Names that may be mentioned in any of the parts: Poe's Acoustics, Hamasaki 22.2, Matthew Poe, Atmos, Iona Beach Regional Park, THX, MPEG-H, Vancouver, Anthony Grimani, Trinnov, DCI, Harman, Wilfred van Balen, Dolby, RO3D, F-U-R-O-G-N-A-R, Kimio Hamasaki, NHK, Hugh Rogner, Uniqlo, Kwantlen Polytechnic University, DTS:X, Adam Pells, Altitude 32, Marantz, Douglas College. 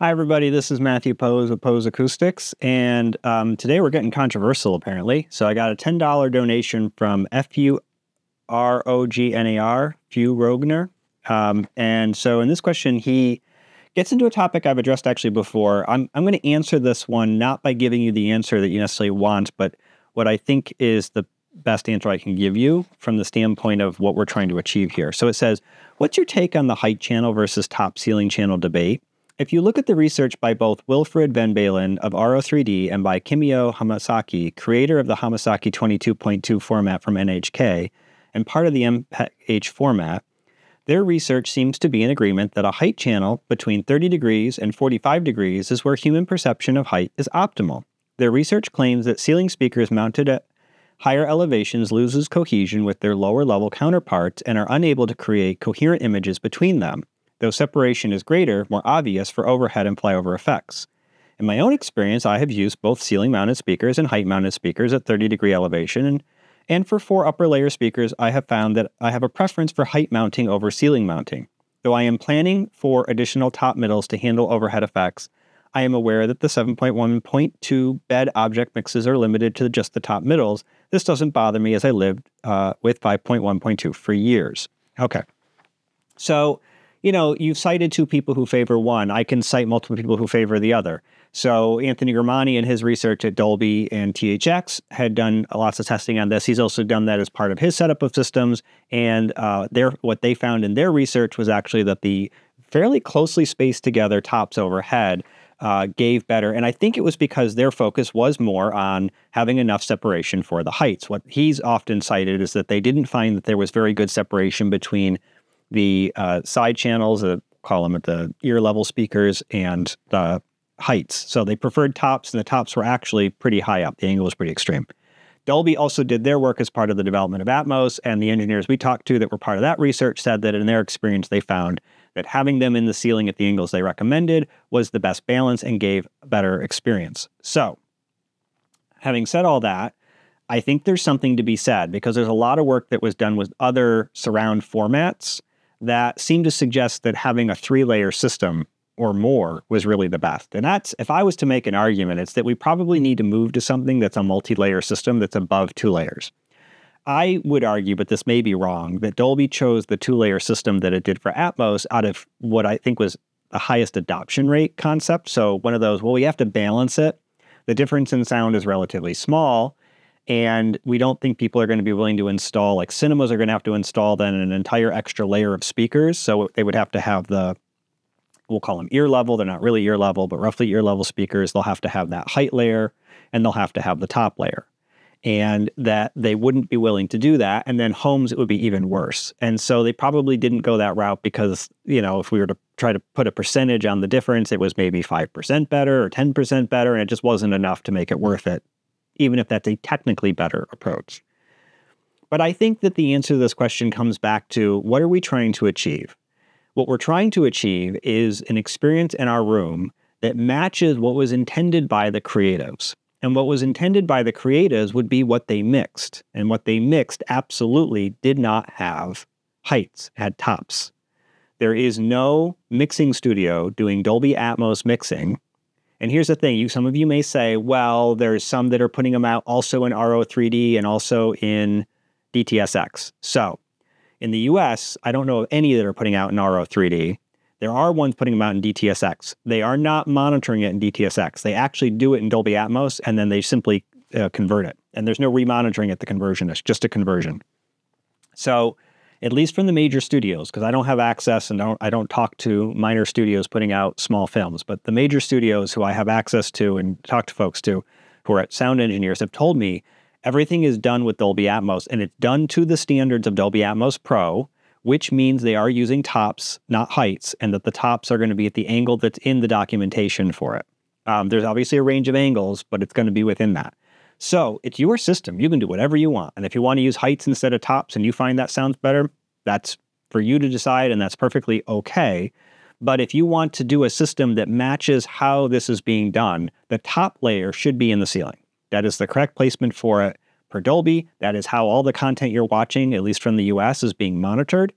Hi, everybody. This is Matthew Poe of Poe's Acoustics, and today we're getting controversial, apparently. So I got a $10 donation from F-U-R-O-G-N-A-R, Hugh Rogner. And so in this question, he gets into a topic I've addressed actually before. I'm going to answer this one not by giving you the answer that you necessarily want, but what I think is the best answer I can give you from the standpoint of what we're trying to achieve here. So it says, what's your take on the height channel versus top ceiling channel debate? If you look at the research by both Wilfred van Balen of RO3D and by Kimio Hamasaki, creator of the Hamasaki 22.2 format from NHK and part of the MPEG-H format, their research seems to be in agreement that a height channel between 30 degrees and 45 degrees is where human perception of height is optimal. Their research claims that ceiling speakers mounted at higher elevations loses cohesion with their lower-level counterparts and are unable to create coherent images between them, though separation is greater, more obvious for overhead and flyover effects. In my own experience, I have used both ceiling-mounted speakers and height-mounted speakers at 30-degree elevation, and for four upper-layer speakers, I have found that I have a preference for height mounting over ceiling mounting. Though I am planning for additional top-middles to handle overhead effects, I am aware that the 7.1.2 bed object mixes are limited to just the top-middles. This doesn't bother me as I lived with 5.1.2 for years. Okay. So, you know, you've cited two people who favor one. I can cite multiple people who favor the other. So Anthony Grimani and his research at Dolby and THX had done lots of testing on this. He's also done that as part of his setup of systems. And what they found in their research was actually that the fairly closely spaced together tops overhead gave better. And I think it was because their focus was more on having enough separation for the heights. What he's often cited is that they didn't find that there was very good separation between the side channels, call them at the ear level speakers, and the heights. So they preferred tops, and the tops were actually pretty high up. The angle was pretty extreme. Dolby also did their work as part of the development of Atmos, and the engineers we talked to that were part of that research said that in their experience they found that having them in the ceiling at the angles they recommended was the best balance and gave a better experience. So, having said all that, I think there's something to be said because there's a lot of work that was done with other surround formats that seemed to suggest that having a three-layer system or more was really the best. And that's, if I was to make an argument, it's that we probably need to move to something that's a multi-layer system that's above two layers. I would argue, but this may be wrong, that Dolby chose the two-layer system that it did for Atmos out of what I think was the highest adoption rate concept. So one of those, well, we have to balance it. The difference in sound is relatively small, and we don't think people are going to be willing to install, like cinemas are going to have to install then an entire extra layer of speakers. So they would have to have the, we'll call them ear level. They're not really ear level, but roughly ear level speakers. They'll have to have that height layer and they'll have to have the top layer, and that they wouldn't be willing to do that. And then homes, it would be even worse. And so they probably didn't go that route because, you know, if we were to try to put a percentage on the difference, it was maybe 5% better or 10% better. And it just wasn't enough to make it worth it, even if that's a technically better approach. But I think that the answer to this question comes back to, what are we trying to achieve? What we're trying to achieve is an experience in our room that matches what was intended by the creatives. And what was intended by the creatives would be what they mixed. And what they mixed absolutely did not have heights, had tops. There is no mixing studio doing Dolby Atmos mixing. And here's the thing, some of you may say, well, there's some that are putting them out also in RO3D and also in DTS:X. So in the US, I don't know of any that are putting out in RO3D. There are ones putting them out in DTS:X. They are not monitoring it in DTS:X. They actually do it in Dolby Atmos, and then they simply convert it. And there's no remonitoring at the conversion. It's just a conversion. So at least from the major studios, because I don't have access and I don't talk to minor studios putting out small films, but the major studios who I have access to and talk to folks to who are sound engineers have told me everything is done with Dolby Atmos, and it's done to the standards of Dolby Atmos Pro, which means they are using tops, not heights, and that the tops are going to be at the angle that's in the documentation for it. There's obviously a range of angles, but it's going to be within that. So it's your system. You can do whatever you want. And if you want to use heights instead of tops and you find that sounds better, that's for you to decide, and that's perfectly okay. But if you want to do a system that matches how this is being done, the top layer should be in the ceiling. That is the correct placement for it per Dolby. That is how all the content you're watching, at least from the US, is being monitored.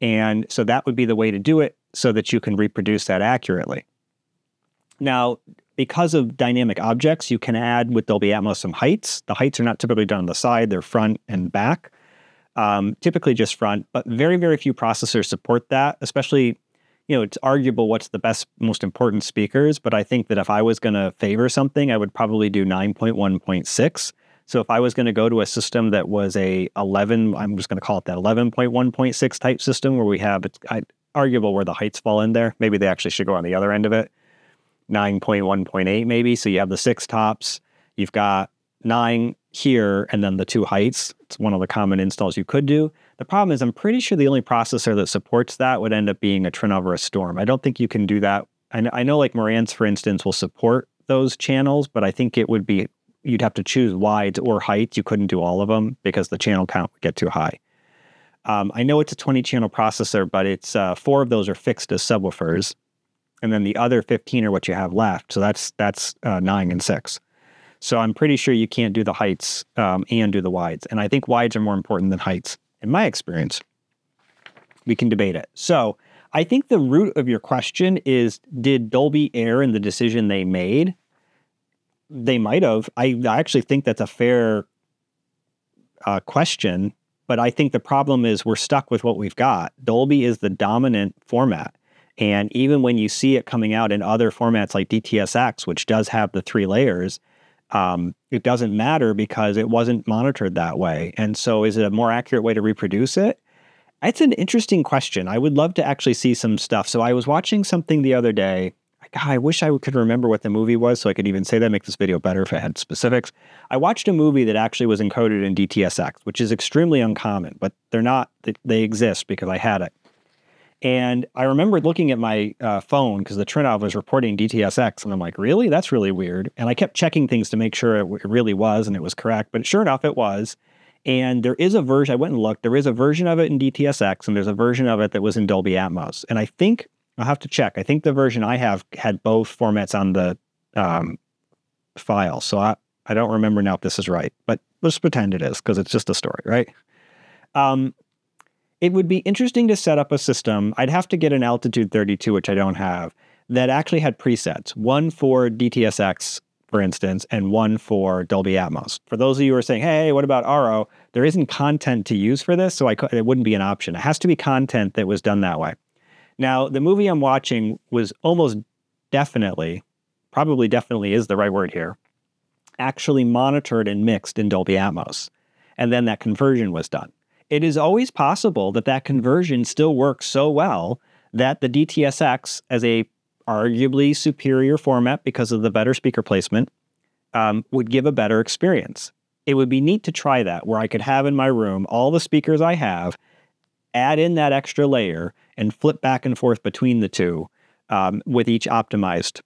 And so that would be the way to do it so that you can reproduce that accurately. Now, because of dynamic objects, you can add with Dolby Atmos some heights. The heights are not typically done on the side, they're front and back, typically just front, but very, very few processors support that, especially, you know, it's arguable what's the best, most important speakers, but I think that if I was gonna favor something, I would probably do 9.1.6. So if I was gonna go to a system that was a 11, I'm just gonna call it that 11.1.6 type system where we have, it's arguable where the heights fall in there, maybe they actually should go on the other end of it. 9.1.8 maybe, so you have the 6 tops, you've got 9 here, and then the 2 heights. It's one of the common installs you could do. The problem is I'm pretty sure the only processor that supports that would end up being a Trinnov or a Storm. I don't think you can do that. I know like Marantz, for instance, will support those channels, but I think it would be, you'd have to choose wides or heights. You couldn't do all of them because the channel count would get too high. I know it's a 20-channel processor, but it's 4 of those are fixed as subwoofers. And then the other 15 are what you have left. So that's 9 and 6. So I'm pretty sure you can't do the heights and do the wides. And I think wides are more important than heights, in my experience. We can debate it. So I think the root of your question is, did Dolby err in the decision they made? They might have. I actually think that's a fair question. But I think the problem is we're stuck with what we've got. Dolby is the dominant format. And even when you see it coming out in other formats like DTS:X, which does have the 3 layers, it doesn't matter because it wasn't monitored that way. And so is it a more accurate way to reproduce it? It's an interesting question. I would love to actually see some stuff. So I was watching something the other day. God, I wish I could remember what the movie was so I could even say that, make this video better if I had specifics. I watched a movie that actually was encoded in DTS:X, which is extremely uncommon, but they're not, they exist because I had it. And I remember looking at my phone because the Trinnov was reporting DTS:X, and I'm like, really? That's really weird. And I kept checking things to make sure it really was and it was correct. But sure enough, it was. And there is a version, I went and looked, there is a version of it in DTS:X, and there's a version of it that was in Dolby Atmos. And I think, I'll have to check, I think the version I have had both formats on the file. So I don't remember now if this is right, but let's pretend it is because it's just a story, right? It would be interesting to set up a system. I'd have to get an Altitude 32, which I don't have, that actually had presets, one for DTS:X, for instance, and one for Dolby Atmos. For those of you who are saying, hey, what about RO? There isn't content to use for this, so it wouldn't be an option. It has to be content that was done that way. Now, the movie I'm watching was almost definitely, probably definitely is the right word here, actually monitored and mixed in Dolby Atmos. And then that conversion was done. It is always possible that that conversion still works so well that the DTS:X, as a arguably superior format because of the better speaker placement, would give a better experience. It would be neat to try that, where I could have in my room all the speakers I have, add in that extra layer, and flip back and forth between the two with each optimized.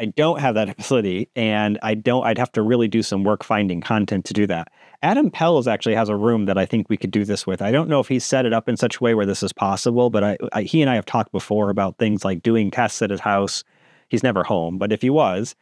I don't have that ability, and I'd have to really do some work finding content to do that. Adam Pells actually has a room that I think we could do this with. I don't know if he's set it up in such a way where this is possible, but he and I have talked before about things like doing tests at his house. He's never home, but if he was,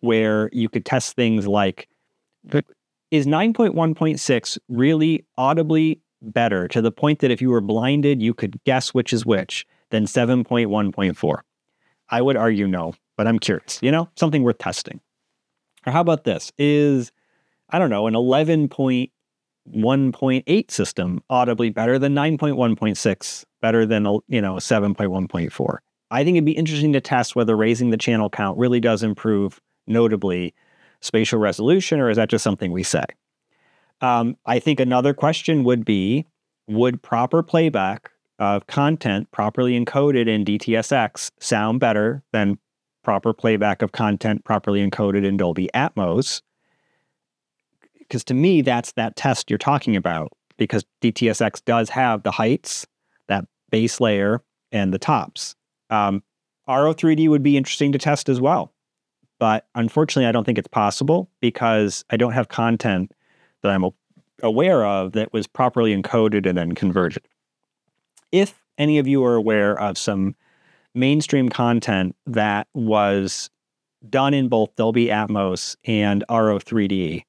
where you could test things like, is 9.1.6 really audibly better to the point that if you were blinded, you could guess which is which than 7.1.4? I would argue no. But I'm curious, you know, something worth testing. Or how about this? Is, I don't know, an 11.1.8 system audibly better than 9.1.6, better than, you know, 7.1.4? I think it'd be interesting to test whether raising the channel count really does improve notably spatial resolution, or is that just something we say? I think another question would be, would proper playback of content properly encoded in DTS:X sound better than proper playback of content properly encoded in Dolby Atmos? Because to me, that's that test you're talking about, because DTS:X does have the heights, that base layer, and the tops. RO3D would be interesting to test as well, but unfortunately, I don't think it's possible because I don't have content that I'm aware of that was properly encoded and then converted. If any of you are aware of some mainstream content that was done in both Dolby Atmos and RO3D,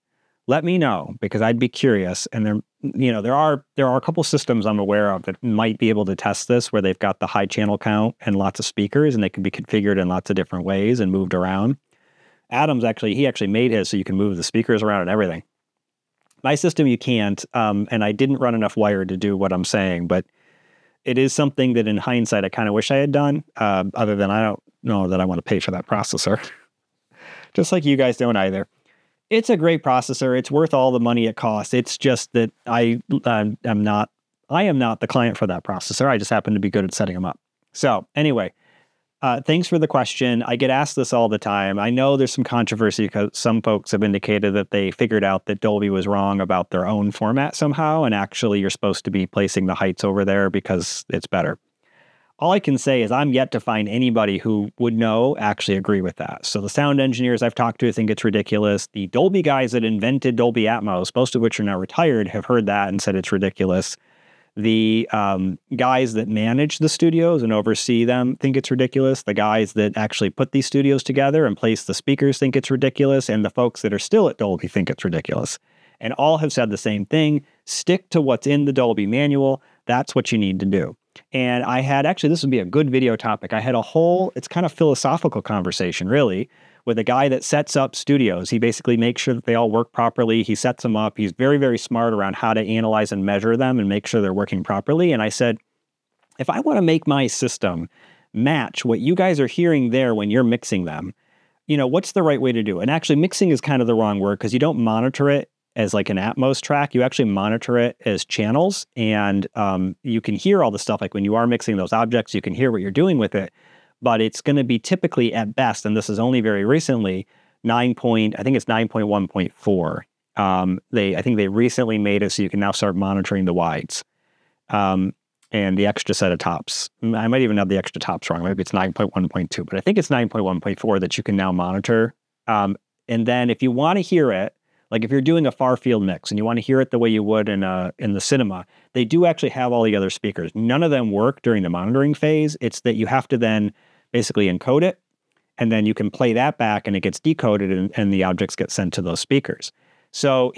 let me know, because I'd be curious, and there you know, there are a couple systems I'm aware of that might be able to test this, where they've got the high channel count and lots of speakers, and they can be configured in lots of different ways and moved around. Adam's actually, he actually made his so you can move the speakers around and everything. My system, you can't, and I didn't run enough wire to do what I'm saying, but it is something that in hindsight I kind of wish I had done, other than I don't know that I want to pay for that processor. Just like you guys don't either. It's a great processor. It's worth all the money it costs. It's just that I am not the client for that processor. I just happen to be good at setting them up. So anyway, thanks for the question. I get asked this all the time. I know there's some controversy because some folks have indicated that they figured out that Dolby was wrong about their own format somehow, and actually you're supposed to be placing the heights over there because it's better. All I can say is I'm yet to find anybody who would know actually agree with that. So the sound engineers I've talked to think it's ridiculous. The Dolby guys that invented Dolby Atmos, most of which are now retired, have heard that and said it's ridiculous. The guys that manage the studios and oversee them think it's ridiculous. The guys that actually put these studios together and place the speakers think it's ridiculous. And the folks that are still at Dolby think it's ridiculous. And all have said the same thing. Stick to what's in the Dolby manual. That's what you need to do. And I had, actually, this would be a good video topic. I had a whole, it's kind of philosophical conversation, really, with a guy that sets up studios. He basically makes sure that they all work properly. He sets them up. He's very, very smart around how to analyze and measure them and make sure they're working properly. And I said, if I want to make my system match what you guys are hearing there when you're mixing them, you know, what's the right way to do it? And actually, mixing is kind of the wrong word because you don't monitor it as like an Atmos track. You actually monitor it as channels, and you can hear all the stuff. Like when you are mixing those objects, you can hear what you're doing with it, but it's going to be typically at best, and this is only very recently, 9.1.4. I think they recently made it so you can now start monitoring the wides and the extra set of tops. I might even have the extra tops wrong. Maybe it's 9.1.2, but I think it's 9.1.4 that you can now monitor. And then if you want to hear it, like if you're doing a far field mix and you want to hear it the way you would in the cinema, they do actually have all the other speakers. None of them work during the monitoring phase. It's that you have to then basically encode it, and then you can play that back and it gets decoded, and the objects get sent to those speakers. So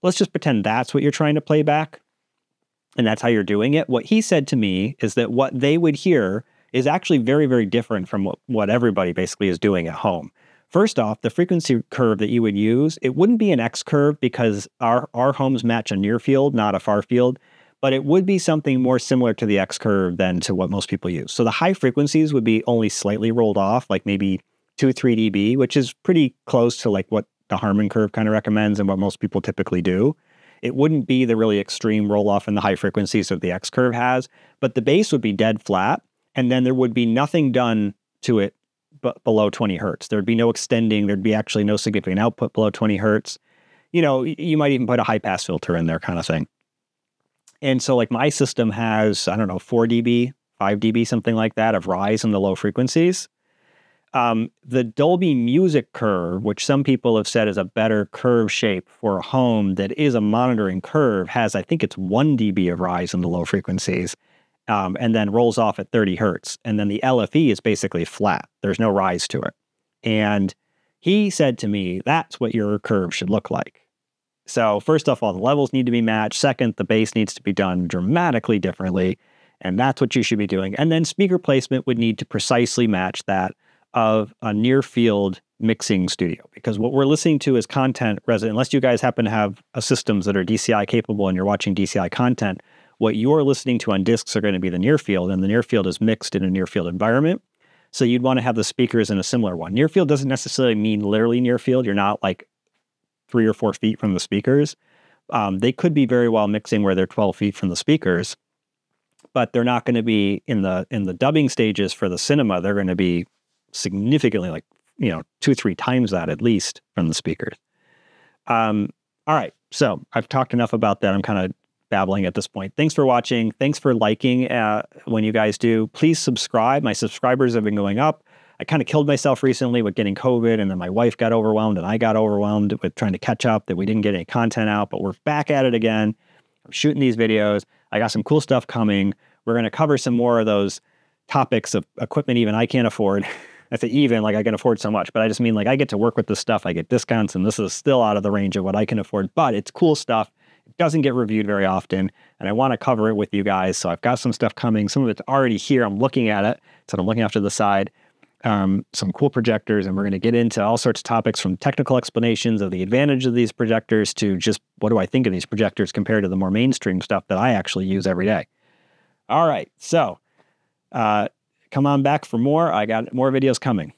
let's just pretend that's what you're trying to play back and that's how you're doing it. What he said to me is that what they would hear is actually very, very different from what everybody basically is doing at home. First off, the frequency curve that you would use, it wouldn't be an X curve because our homes match a near field, not a far field, but it would be something more similar to the X curve than to what most people use. So the high frequencies would be only slightly rolled off, like maybe 2-3 dB, which is pretty close to like what the Harman curve kind of recommends and what most people typically do. It wouldn't be the really extreme roll off in the high frequencies that the X curve has, but the bass would be dead flat, and then there would be nothing done to it but below 20 hertz. There'd be no extending. There'd be actually no significant output below 20 hertz. You know, you might even put a high pass filter in there kind of thing. And so like my system has, I don't know, 4 dB, 5 dB, something like that of rise in the low frequencies. The Dolby music curve, which some people have said is a better curve shape for a home that is a monitoring curve, has, I think it's 1 dB of rise in the low frequencies. And then rolls off at 30 hertz. And then the LFE is basically flat. There's no rise to it. And he said to me, that's what your curve should look like. So first off, all the levels need to be matched. Second, the bass needs to be done dramatically differently. And that's what you should be doing. And then speaker placement would need to precisely match that of a near field mixing studio. Because what we're listening to is content resident, unless you guys happen to have systems that are DCI capable and you're watching DCI content, what you're listening to on discs are going to be the near field, and the near field is mixed in a near field environment. So you'd want to have the speakers in a similar one. Near field doesn't necessarily mean literally near field. You're not like 3 or 4 feet from the speakers. They could be very well mixing where they're 12 feet from the speakers, but they're not going to be in the dubbing stages for the cinema. They're going to be significantly, like, you know, 2-3 times that at least from the speakers. All right. So I've talked enough about that. I'm kind of babbling at this point. Thanks for watching. Thanks for liking when you guys do. Please subscribe. My subscribers have been going up. I kind of killed myself recently with getting COVID, and then my wife got overwhelmed and I got overwhelmed with trying to catch up that we didn't get any content out, but we're back at it again. I'm shooting these videos. I got some cool stuff coming. We're going to cover some more of those topics of equipment even I can't afford. I say even, like I can afford so much, but I just mean like I get to work with this stuff. I get discounts, and this is still out of the range of what I can afford, but it's cool stuff. doesn't get reviewed very often, and I want to cover it with you guys. So I've got some stuff coming. Some of it's already here. I'm looking at it. So I'm looking off to the side. Some cool projectors, and we're going to get into all sorts of topics, from technical explanations of the advantage of these projectors to just what do I think of these projectors compared to the more mainstream stuff that I actually use every day. All right, so come on back for more. I got more videos coming.